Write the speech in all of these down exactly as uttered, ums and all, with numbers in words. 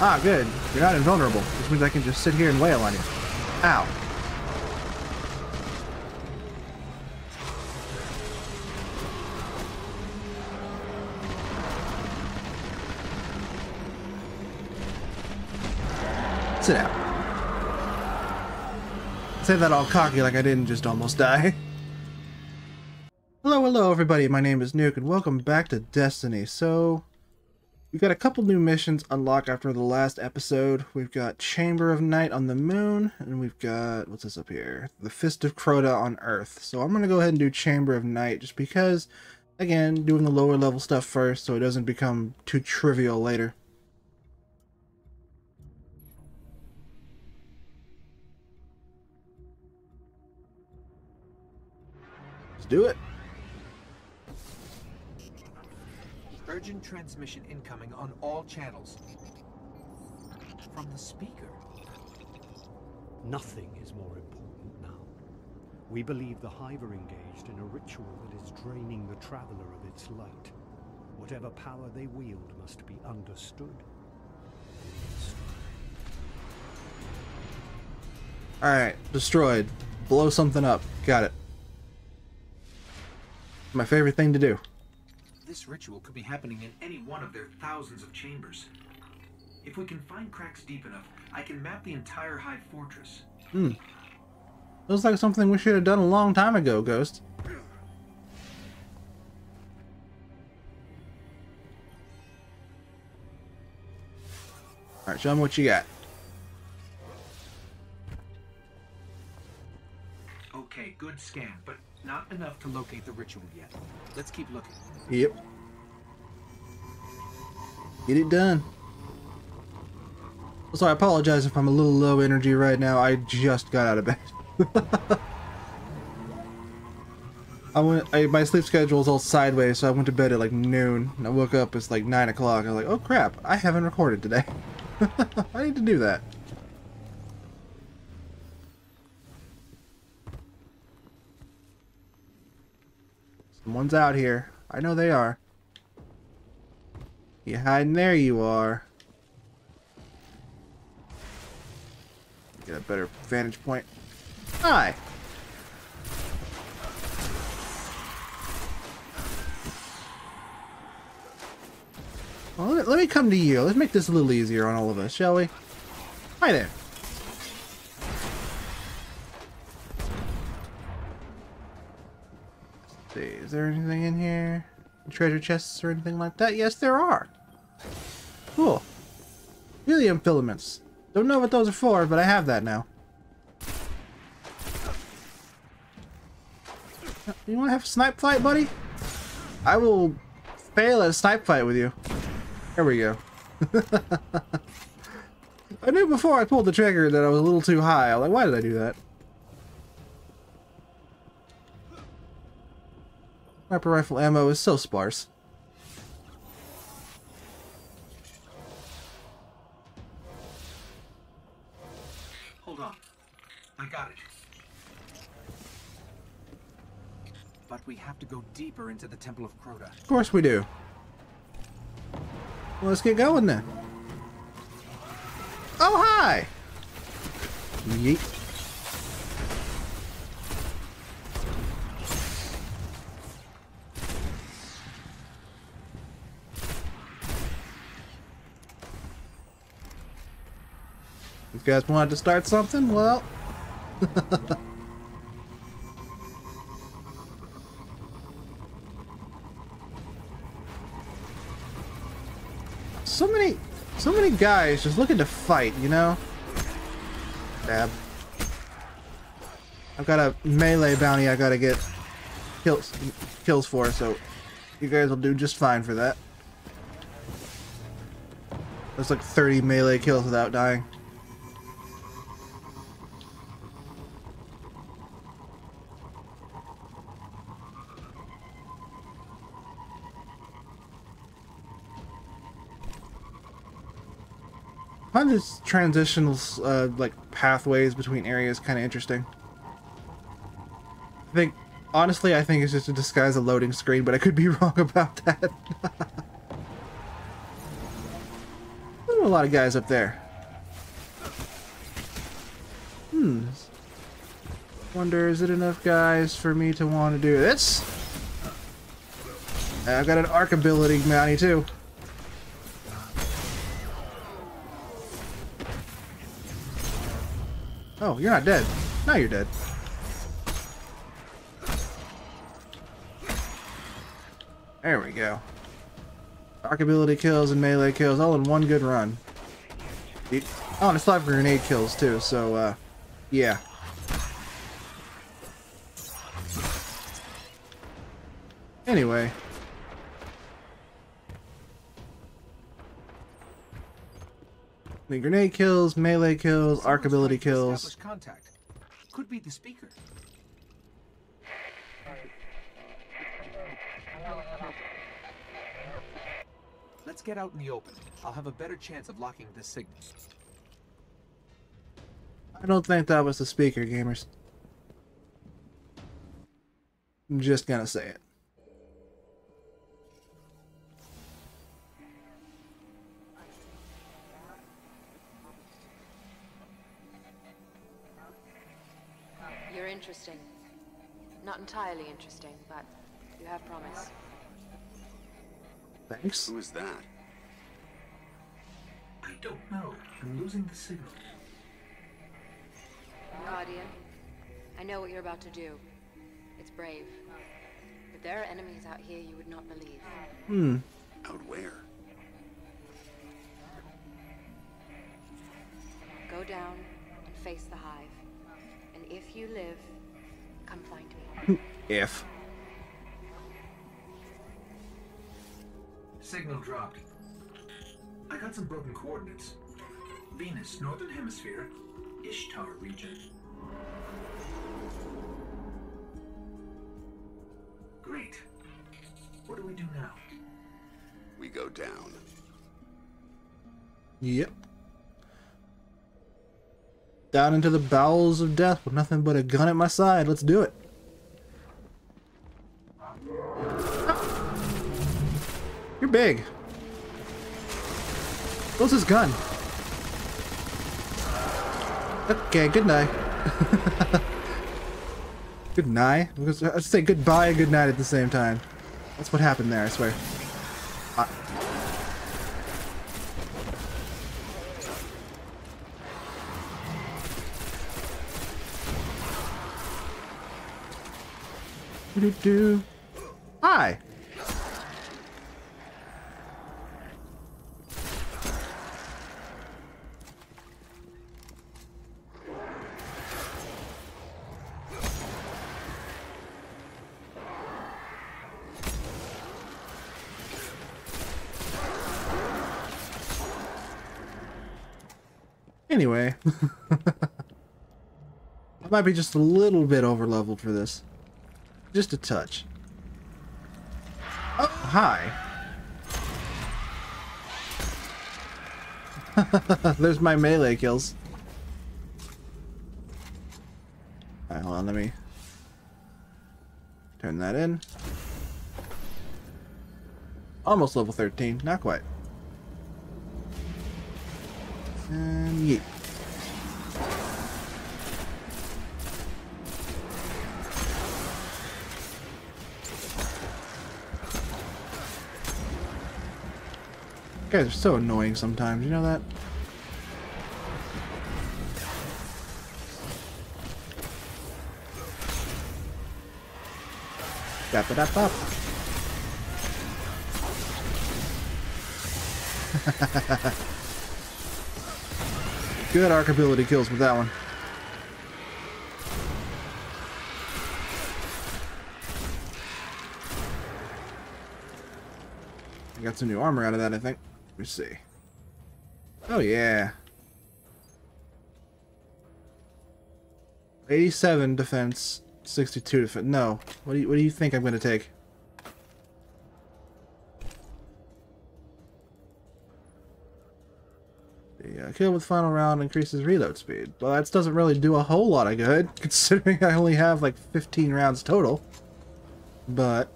Ah, good. You're not invulnerable. Which means I can just sit here and wail on you. Ow. Sit down. I say that all cocky like I didn't just almost die. Hello, hello everybody, my name is Nuke and welcome back to Destiny. So, we've got a couple new missions unlocked after the last episode. We've got Chamber of Night on the moon, and we've got, what's this up here? The Fist of Crota on Earth. So I'm going to go ahead and do Chamber of Night just because, again, doing the lower level stuff first so it doesn't become too trivial later. Do it. Urgent transmission incoming on all channels. From the speaker. Nothing is more important now. We believe the Hive are engaged in a ritual that is draining the Traveler of its light. Whatever power they wield must be understood. Alright, destroyed. Blow something up. Got it. My favorite thing to do. This ritual could be happening in any one of their thousands of chambers. If we can find cracks deep enough, I can map the entire Hive fortress. Hmm. Looks like something we should have done a long time ago, Ghost. Alright, show them what you got. Okay, good scan, but not enough to locate the ritual yet. Let's keep looking. Yep. Get it done. So I apologize if I'm a little low energy right now. I just got out of bed. I went. I, my sleep schedule is all sideways, so I went to bed at like noon. And I woke up. It's like nine o'clock. I was like, oh crap! I haven't recorded today. I need to do that. Someone's out here. I know they are. You hiding there? You are. Get a better vantage point. Hi. Well, let, let me come to you. Let's make this a little easier on all of us, shall we? Hi there. Is there anything in here? Treasure chests or anything like that? Yes, there are. Cool. Helium filaments. Don't know what those are for, but I have that now. You want to have a snipe fight, buddy? I will fail at a snipe fight with you. There we go. I knew before I pulled the trigger that I was a little too high. I was like, why did I do that? Sniper rifle ammo is so sparse. Hold on. I got it. But we have to go deeper into the Temple of Crota. Of course we do. Well, let's get going then. Oh, hi! Yeet. You guys wanted to start something? Well, so many, so many guys just looking to fight, you know. Dab. I've got a melee bounty I gotta get kills kills for, so you guys will do just fine for that. That's like thirty melee kills without dying. I find this transitional uh, like pathways between areas kind of interesting. I think, honestly, I think it's just to disguise a loading screen, but I could be wrong about that. Ooh, a lot of guys up there. Hmm. Wonder, is it enough guys for me to want to do this? I've got an arc ability bounty too. Oh, you're not dead. Now you're dead. There we go. Arc ability kills and melee kills all in one good run. Oh, and it's live grenade kills too, so uh yeah. Anyway. The grenade kills, melee kills, arc ability kills. Contact. Could be the speaker. Let's get out in the open. I'll have a better chance of locking this signal. I don't think that was the speaker, gamers. I'm just gonna say it. Interesting. Not entirely interesting, but you have promise. Thanks. Who is that? I don't know. I'm losing the signal. Guardian, I know what you're about to do. It's brave. But there are enemies out here you would not believe. Hmm. Out where? Go down and face the Hive. If you live, come find me. If. Signal dropped. I got some broken coordinates. Venus, northern hemisphere, Ishtar region. Great. What do we do now? We go down. Yep. Down into the bowels of death with nothing but a gun at my side. Let's do it. You're big. What's this gun? Okay, good night. Good night? I was gonna say goodbye and good night at the same time. That's what happened there, I swear. I Do do. Hi. Anyway, I might be just a little bit over leveled for this. Just a touch. Oh, hi. There's my melee kills. Alright, hold on, let me turn that in. Almost level thirteen, not quite. And yeet. Guys are so annoying sometimes, you know that? Dap it up up. Good arc ability kills with that one. I got some new armor out of that, I think. Let me see. Oh yeah. eighty-seven defense, sixty-two defense. No. What do you what do you think I'm gonna take? The uh, kill with final round increases reload speed. Well, that doesn't really do a whole lot of good, considering I only have like fifteen rounds total. But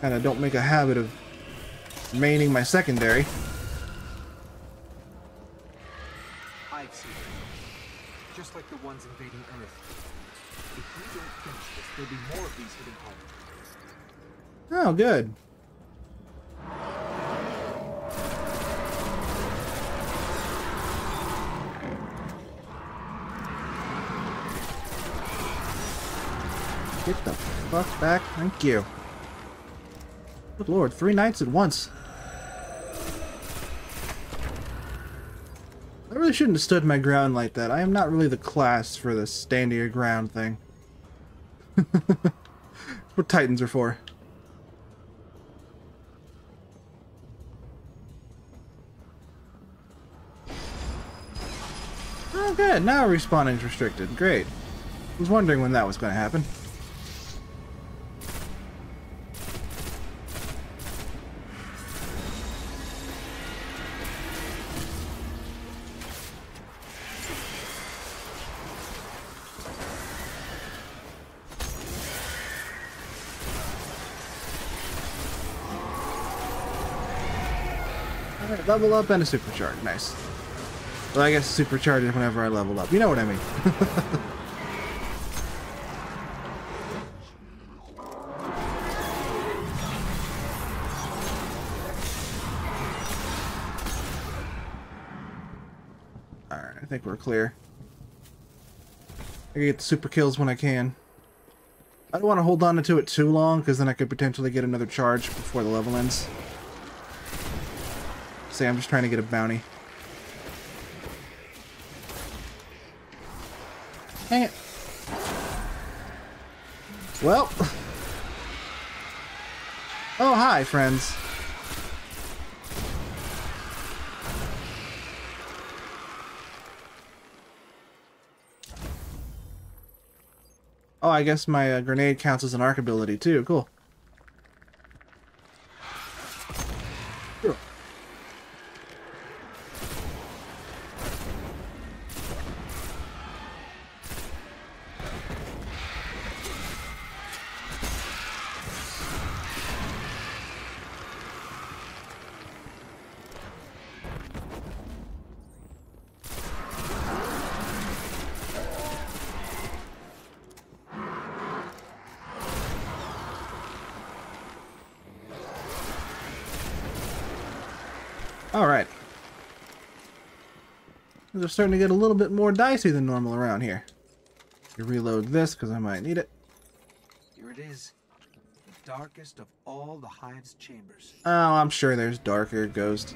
kind of don't make a habit of maining my secondary. Hive seekers, just like the ones invading Earth. If we don't finish this, there'll be more of these hidden homes. Oh, good. Get the fuck back. Thank you. Good lord, three knights at once. I really shouldn't have stood my ground like that. I am not really the class for the stand your ground thing. That's what Titans are for. Oh good, now respawning is restricted. Great. I was wondering when that was going to happen. Level up and a supercharge, nice. Well, I guess supercharge is whenever I level up. You know what I mean. Alright, I think we're clear. I can get the super kills when I can. I don't want to hold on to it too long, because then I could potentially get another charge before the level ends. I'm just trying to get a bounty. Dang it. Well. Oh, hi, friends. Oh, I guess my uh, grenade counts as an arc ability, too. Cool. Alright. They're starting to get a little bit more dicey than normal around here. You reload this because I might need it. Here it is. The darkest of all the Hive's chambers. Oh, I'm sure there's darker, Ghost.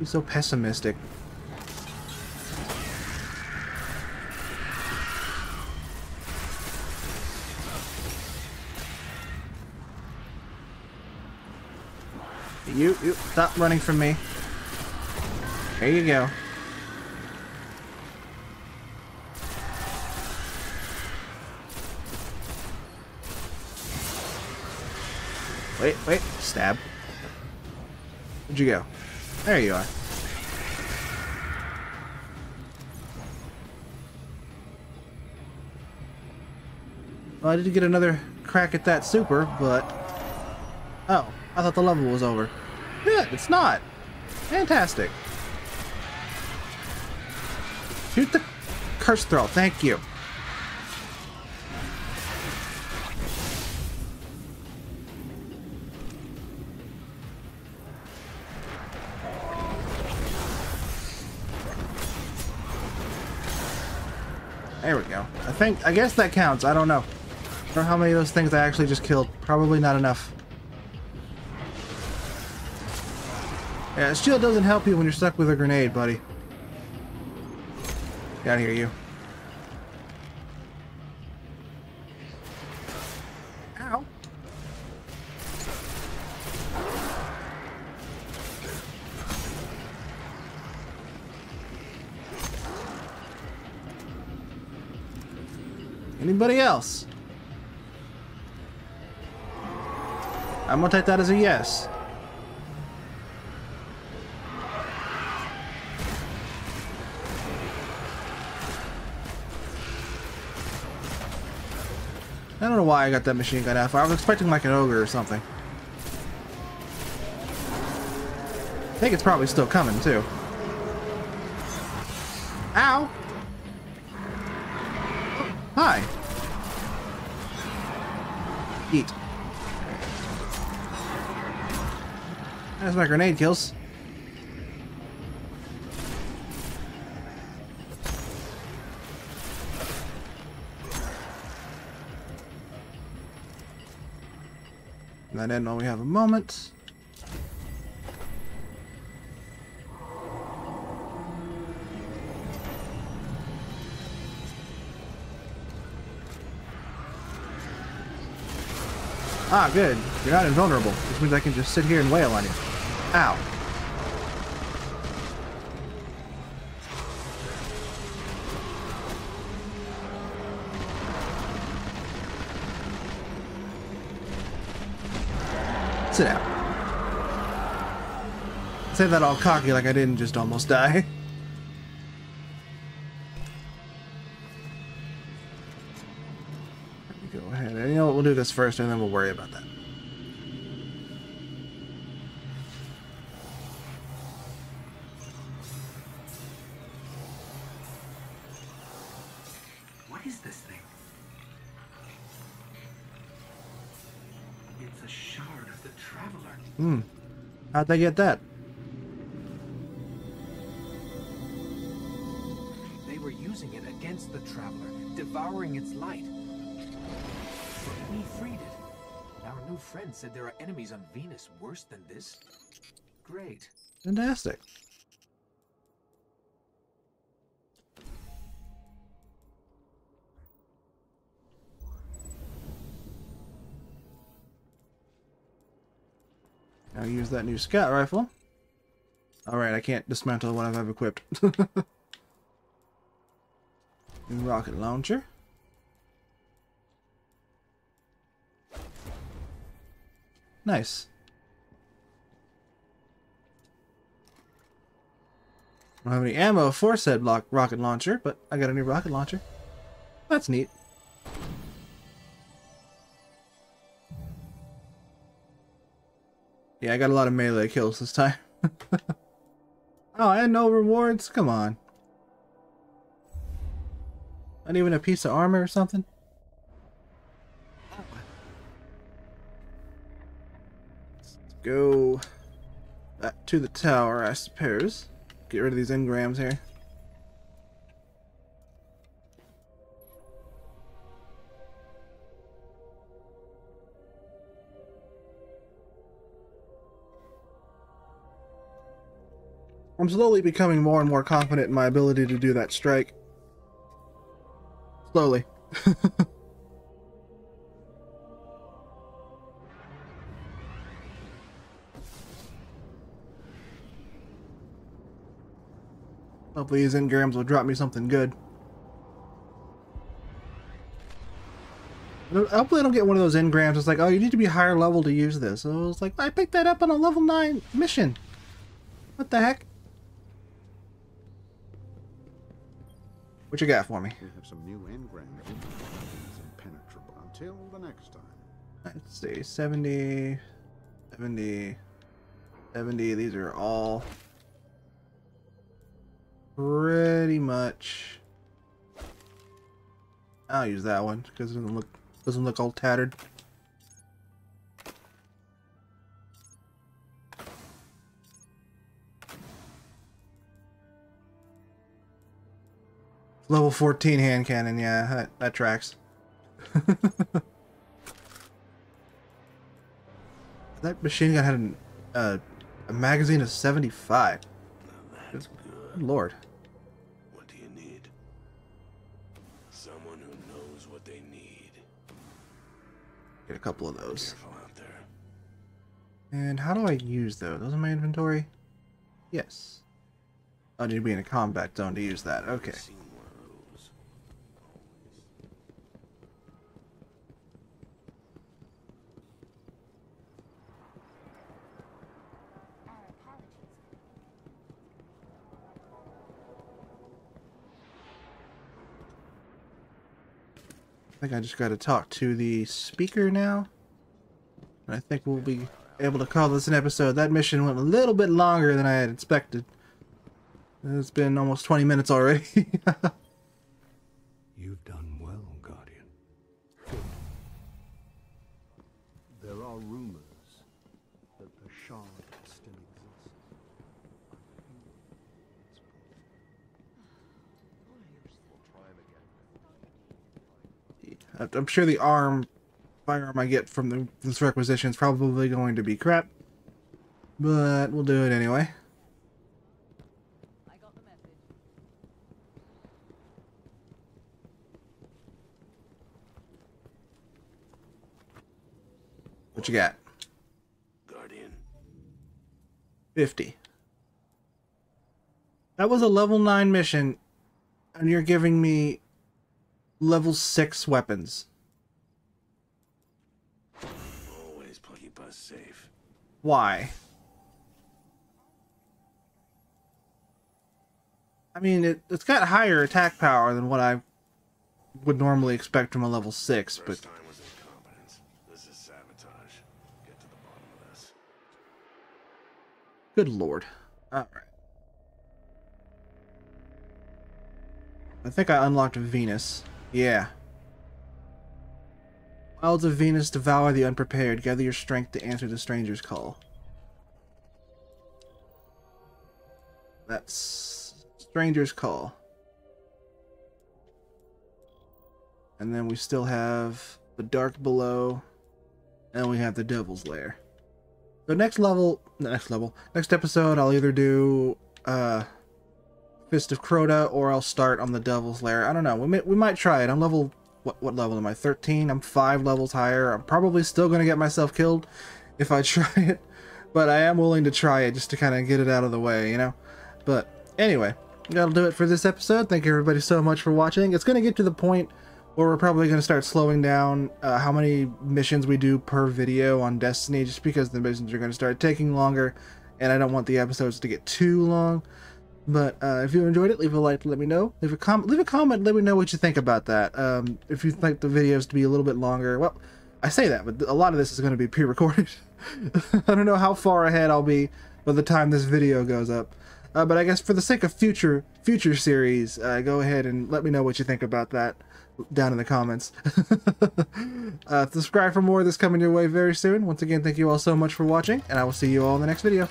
You're so pessimistic. You, you, stop running from me. There you go. Wait, wait, stab. Where'd you go? There you are. Well, I did get another crack at that super, but... Oh, I thought the level was over. Yeah, it's not. Fantastic. Shoot the curse throw. Thank you. There we go. I think, I guess that counts. I don't know. I don't know how many of those things I actually just killed. Probably not enough. Yeah, a shield doesn't help you when you're stuck with a grenade, buddy. Get out of here, you. Ow. Anybody else? I'm gonna take that as a yes. I don't know why I got that machine gun out. I was expecting like an ogre or something. I think it's probably still coming too. Ow! Hi! Eat. That's my grenade kills. That end while we have a moment. Ah, good. You're not invulnerable. This means I can just sit here and wail on you. Ow. Sit down. Say that all cocky like I didn't just almost die. Go ahead. And you know what? We'll do this first and then we'll worry about that. What is this thing? It's a shard of the Traveler. Hmm. How'd they get that? They were using it against the Traveler, devouring its light. But we freed it. Our new friend said there are enemies on Venus worse than this. Great. Fantastic. Now use that new scout rifle. Alright, I can't dismantle what I have equipped. New rocket launcher. Nice. I don't have any ammo for said block rocket launcher, but I got a new rocket launcher. That's neat. Yeah, I got a lot of melee kills this time. Oh, and no rewards? Come on. Not even a piece of armor or something? Let's go back to the tower, I suppose. Get rid of these engrams here. I'm slowly becoming more and more confident in my ability to do that strike. Slowly. Hopefully these engrams will drop me something good. Hopefully I don't get one of those engrams. It's like, oh, you need to be higher level to use this. So I was like, I picked that up on a level nine mission. What the heck? What you got for me? We have some new engrams. Impenetrable until the next time. Let's see, seventy, seventy, seventy. These are all pretty much. I'll use that one because it doesn't look doesn't look all tattered. Level fourteen hand cannon, yeah, that, that tracks. That machine gun had an, uh, a magazine of seventy-five. Now that's good. Good lord. What do you need? Someone who knows what they need. Get a couple of those. Out there. And how do I use those? Those in my inventory? Yes. I need to be in a combat zone to use that. Okay. think I just got to talk to the speaker now. And I think we'll be able to call this an episode. That mission went a little bit longer than I had expected. It's been almost twenty minutes already. You've done well, Guardian. There are rumors that the shard still exists. I'm sure the arm, firearm I get from the, this requisition is probably going to be crap, but we'll do it anyway. What you got? Guardian. fifty. That was a level nine mission, and you're giving me level six weapons. Always play bus safe. Why? I mean, it, it's got higher attack power than what I would normally expect from a level six, but... Good lord. Alright. I think I unlocked Venus. Yeah. Wilds of Venus, devour the unprepared. Gather your strength to answer the stranger's call. That's... Stranger's call. And then we still have the Dark Below. And we have the Devil's Lair. So next level, next level, next episode, I'll either do uh, Fist of Crota or I'll start on the Devil's Lair. I don't know. We may, we might try it. I'm level, what what level am I? thirteen. I'm five levels higher. I'm probably still gonna get myself killed if I try it, but I am willing to try it just to kind of get it out of the way, you know. But anyway, that'll do it for this episode. Thank you everybody so much for watching. It's gonna get to the point where we're probably going to start slowing down uh, how many missions we do per video on Destiny, just because the missions are going to start taking longer and I don't want the episodes to get too long. But uh, if you enjoyed it, leave a like to let me know. Leave a comment, leave a comment, let me know what you think about that. Um, if you'd like the videos to be a little bit longer, well, I say that, but a lot of this is going to be pre-recorded. I don't know how far ahead I'll be by the time this video goes up. Uh, but I guess for the sake of future future series, uh, go ahead and let me know what you think about that down in the comments. uh, subscribe for more of this coming your way very soon. Once again, thank you all so much for watching, and I will see you all in the next video.